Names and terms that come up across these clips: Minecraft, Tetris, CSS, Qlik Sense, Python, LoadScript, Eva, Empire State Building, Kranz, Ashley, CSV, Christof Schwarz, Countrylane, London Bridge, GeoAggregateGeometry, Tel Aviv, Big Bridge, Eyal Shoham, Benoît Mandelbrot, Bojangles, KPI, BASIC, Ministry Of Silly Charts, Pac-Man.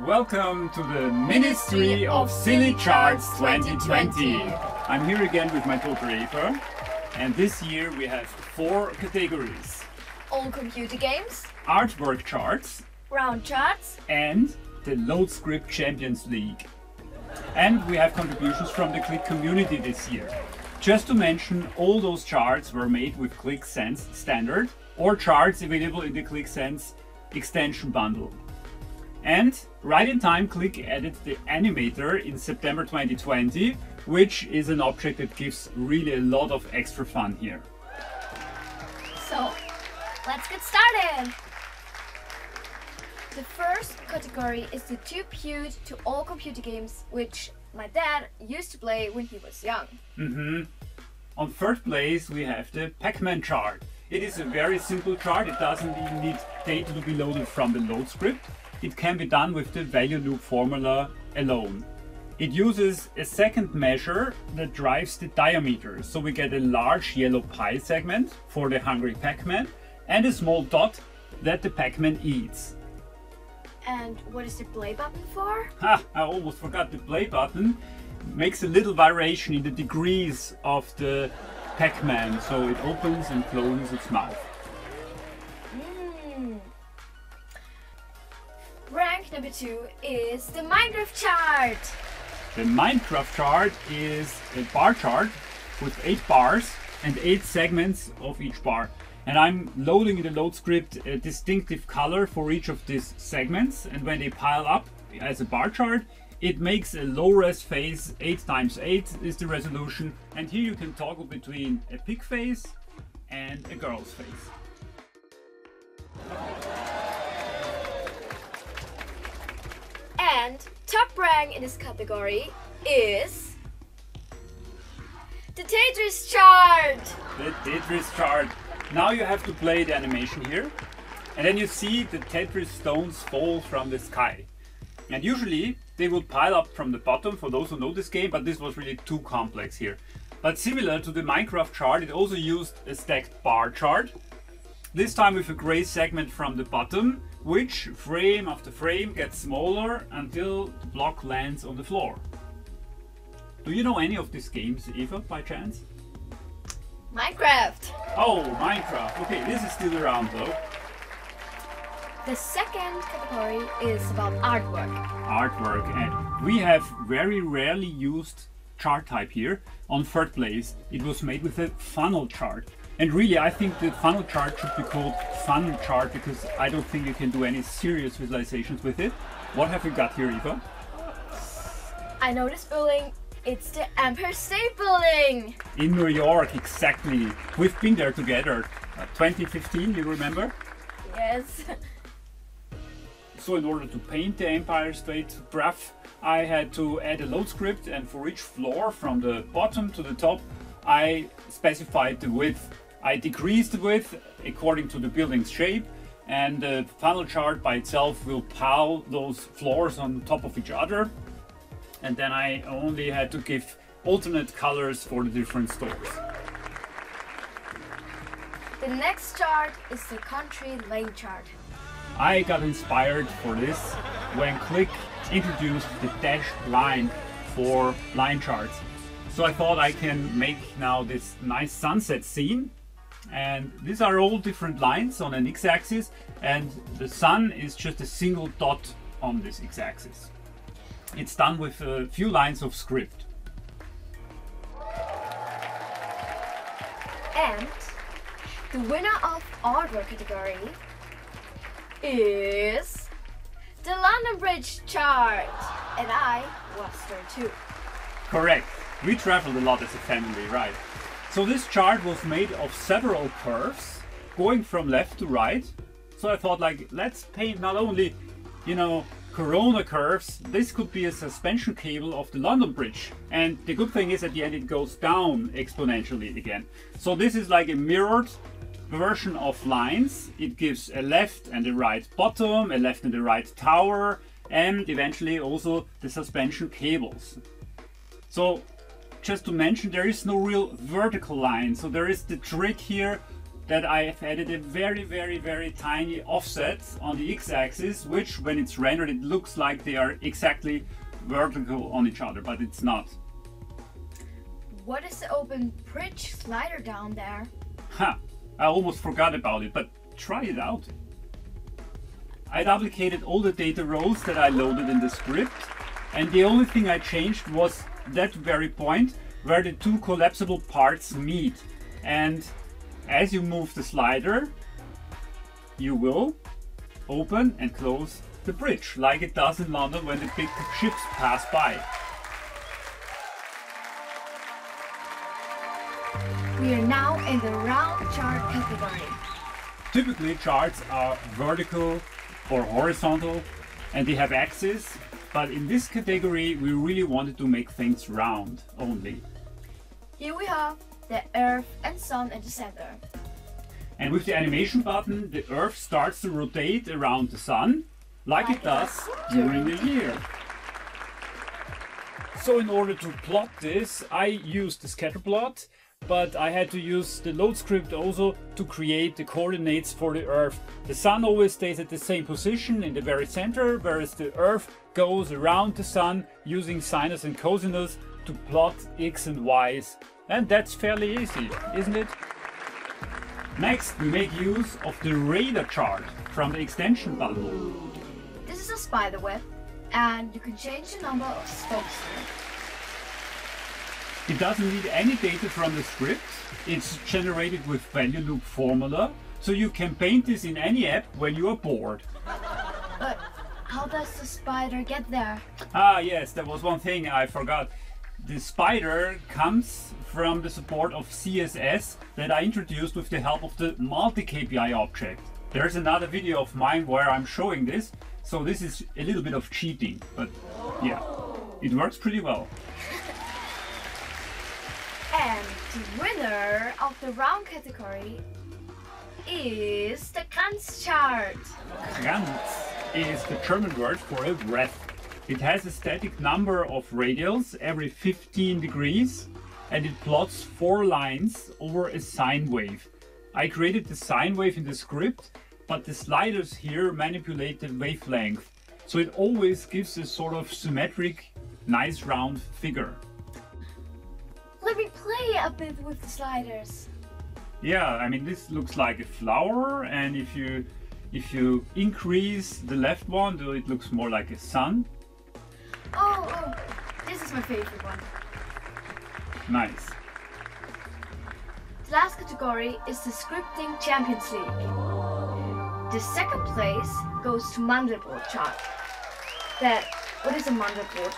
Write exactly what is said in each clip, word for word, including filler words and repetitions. Welcome to the Ministry of Silly Charts twenty twenty. I'm here again with my daughter Eva, and this year we have four categories. All computer games, artwork charts, round charts, and the LoadScript Champions League. And we have contributions from the Qlik community this year. Just to mention, all those charts were made with Qlik Sense standard or charts available in the Qlik Sense extension bundle. And right in time, Qlik added the animator in September twenty twenty, which is an object that gives really a lot of extra fun here. So, let's get started! The first category is the too cute to all computer games, which my dad used to play when he was young. Mm-hmm. On third place we have the Pac-Man chart. It is a very simple chart. It doesn't even need data to be loaded from the load script. It can be done with the value loop formula alone. It uses a second measure that drives the diameter. So we get a large yellow pie segment for the hungry Pac-Man and a small dot that the Pac-Man eats. And what is the play button for? Ha! I almost forgot the play button. It makes a little variation in the degrees of the Pac-Man. So it opens and closes its mouth. Mm. Rank number two is the Minecraft chart. The Minecraft chart is a bar chart with eight bars and eight segments of each bar. And I'm loading in the load script a distinctive color for each of these segments. And when they pile up as a bar chart, it makes a low-res face. Eight times eight is the resolution. And here you can toggle between a pig face and a girl's face. And top rank in this category is the Tetris chart! The Tetris chart. Now you have to play the animation here. And then you see the Tetris stones fall from the sky. And usually they would pile up from the bottom for those who know this game, but this was really too complex here. But similar to the Minecraft chart, it also used a stacked bar chart. This time with a gray segment from the bottom, which frame after frame gets smaller until the block lands on the floor. Do you know any of these games, Eva, by chance? Minecraft! Oh, Minecraft! Okay, this is still around though. The second category is about artwork. Artwork, and we have very rarely used chart type here. On third place, it was made with a funnel chart. And really, I think the funnel chart should be called fun chart because I don't think you can do any serious visualizations with it. What have you got here, Eva? I know this building. It's the Empire State Building! In New York, exactly. We've been there together. Uh, twenty fifteen, you remember? Yes. So in order to paint the Empire State graph, I had to add a load script, and for each floor from the bottom to the top, I specified the width. I decreased the width according to the building's shape, and the funnel chart by itself will pile those floors on top of each other. And then I only had to give alternate colors for the different stores. The next chart is the Countrylane chart. I got inspired for this when Qlik introduced the dashed line for line charts. So I thought I can make now this nice sunset scene, and these are all different lines on an x-axis, and the sun is just a single dot on this x-axis. It's done with a few lines of script. And the winner of artwork category is the London Bridge chart, and I was there too. Correct. We traveled a lot as a family, right? So this chart was made of several curves going from left to right. So I thought, like, let's paint not only, you know, corona curves. This could be a suspension cable of the London Bridge. And the good thing is at the end it goes down exponentially again. So this is like a mirrored version of lines. It gives a left and a right bottom, a left and a right tower, and eventually also the suspension cables. So just to mention, there is no real vertical line, so there is the trick here that I've added a very, very, very tiny offset on the x-axis, which when it's rendered, it looks like they are exactly vertical on each other, but it's not. What is the open bridge slider down there? Ha! I almost forgot about it, but try it out. I duplicated all the data rows that I loaded in the script, and the only thing I changed was that very point where the two collapsible parts meet. And as you move the slider, you will open and close the bridge, like it does in London when the big ships pass by. We are now in the round chart category. Typically, charts are vertical or horizontal and they have axes, but in this category we really wanted to make things round only. Here we have the Earth and Sun at the center. And with the animation button, the Earth starts to rotate around the Sun, like, like it does during the year. So in order to plot this, I used the scatter plot, but I had to use the load script also to create the coordinates for the Earth. The Sun always stays at the same position in the very center, whereas the Earth goes around the Sun using sinus and cosinus to plot X and Y's. And that's fairly easy, isn't it? Next, we make use of the radar chart from the extension bundle. This is a spider web, and you can change the number of spokes. It doesn't need any data from the script. It's generated with value loop formula, so you can paint this in any app when you are bored. But how does the spider get there? Ah yes, there was one thing I forgot. The spider comes from the support of C S S that I introduced with the help of the multi K P I object. There's another video of mine where I'm showing this, so this is a little bit of cheating, but yeah, it works pretty well. And the winner of the round category is the Kranz chart. Kranz is the German word for a wreath. It has a static number of radials every fifteen degrees, and it plots four lines over a sine wave. I created the sine wave in the script, but the sliders here manipulate the wavelength, so it always gives a sort of symmetric, nice round figure. Let me play a bit with the sliders. Yeah, I mean, this looks like a flower, and if you if you increase the left one, it looks more like a sun. Oh, oh, this is my favorite one. Nice. The last category is the Scripting Champions League. The second place goes to Mandelbrot chart. That, what is a Mandelbrot?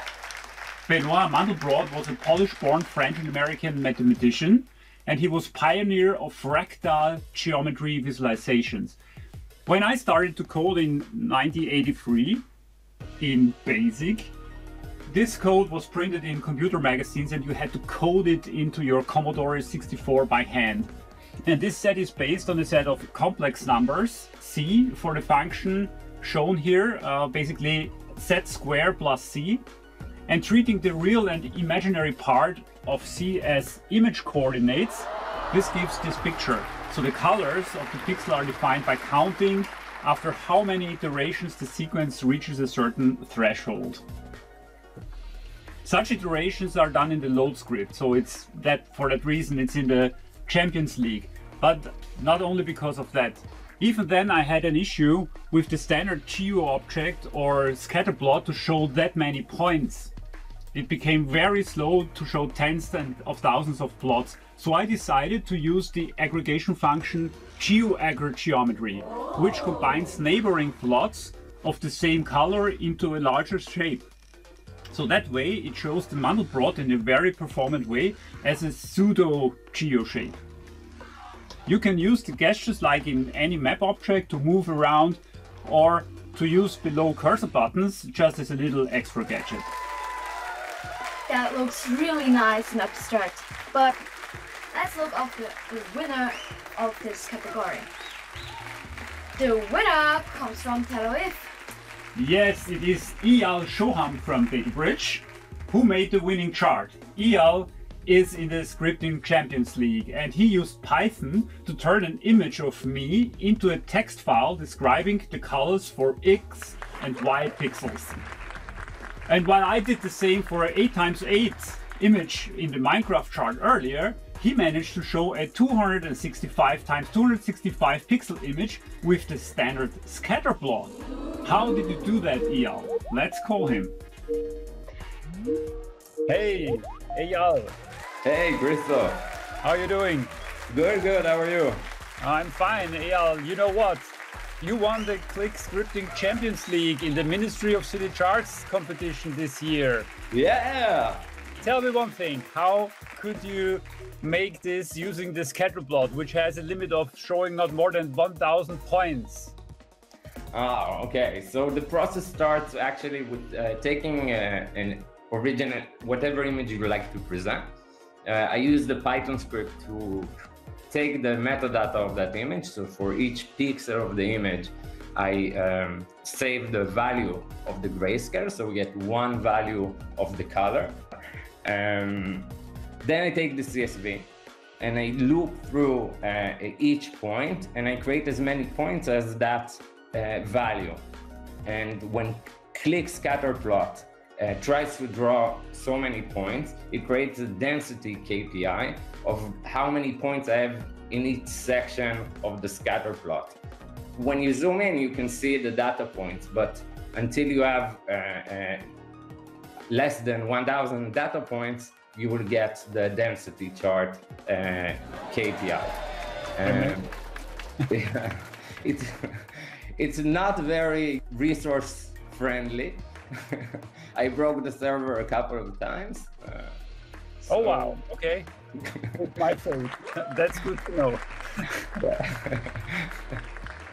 Benoît Mandelbrot was a Polish-born French-American mathematician, and he was pioneer of fractal geometry visualizations. When I started to code in nineteen eighty-three, in BASIC, this code was printed in computer magazines and you had to code it into your Commodore sixty-four by hand. And this set is based on a set of complex numbers, C for the function shown here, uh, basically z squared plus C, and treating the real and imaginary part of C as image coordinates. This gives this picture. So the colors of the pixel are defined by counting after how many iterations the sequence reaches a certain threshold. Such iterations are done in the load script, so it's that for that reason it's in the Champions League. But not only because of that. Even then I had an issue with the standard geo object or scatter plot to show that many points. It became very slow to show tens of thousands of plots, so I decided to use the aggregation function GeoAggregateGeometry, which combines neighboring plots of the same color into a larger shape. So that way it shows the Mandelbrot in a very performant way as a pseudo-geo shape. You can use the gestures like in any map object to move around or to use below cursor buttons just as a little extra gadget. That looks really nice and abstract, but let's look at the, the winner of this category. The winner comes from Tel Aviv. Yes, it is Eyal Shoham from Big Bridge, who made the winning chart. Eyal is in the Scripting Champions League, and he used Python to turn an image of me into a text file describing the colors for X and Y pixels. And while I did the same for an eight by eight image in the Minecraft chart earlier, he managed to show a two hundred sixty-five by two hundred sixty-five pixel image with the standard scatter plot. How did you do that, Eyal? Let's call him. Hey, Eyal. Hey, Christoph. How are you doing? Good, good. How are you? I'm fine, Eyal. You know what? You won the Qlik Scripting Champions League in the Ministry of City Charts competition this year. Yeah! Tell me one thing. How could you make this using the scatter plot, which has a limit of showing not more than one thousand points? Ah, okay. So the process starts actually with uh, taking uh, an original, whatever image you would like to present. Uh, I use the Python script to take the metadata of that image. So for each pixel of the image, I um, save the value of the grayscale. So we get one value of the color. Um, then I take the C S V and I loop through uh, each point, and I create as many points as that uh, value. And when Qlik Scatterplot uh, tries to draw so many points, it creates a density K P I of how many points I have in each section of the scatter plot. When you zoom in, you can see the data points, but until you have uh, uh, less than one thousand data points, you will get the density chart uh, K P I. Um, yeah, it's, it's not very resource friendly. I broke the server a couple of times. Uh, so... Oh, wow. Okay. My fault. That's good to know.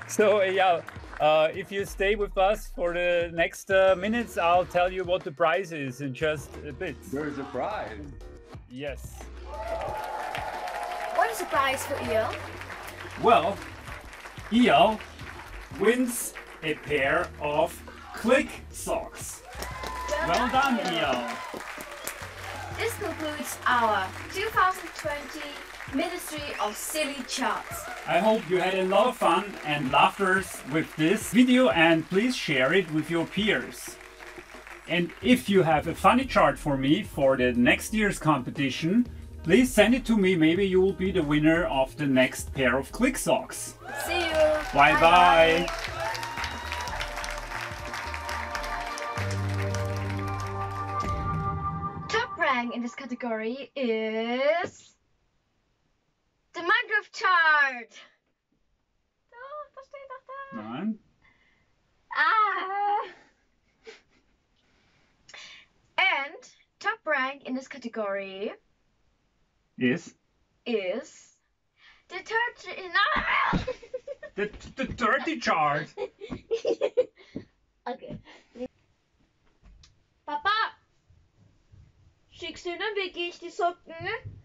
So, yeah. Uh, if you stay with us for the next uh, minutes, I'll tell you what the prize is in just a bit. There is a prize. Yes. What is the prize for Eyal? Well, Eyal wins a pair of Qlik socks. Well, well done, Eyal. This concludes our two thousand twenty Ministry of Silly Charts. I hope you had a lot of fun and laughter with this video, and please share it with your peers. And if you have a funny chart for me for the next year's competition, please send it to me. Maybe you will be the winner of the next pair of Qlik socks. See you. Bye bye. bye. bye. Top rank in this category is... the Minecraft chart! Oh, was steht da? Nein. Ah! And top rank in this category is is the dirty no. the the dirty chart. Okay. Papa, schickst du dann wirklich die Socken?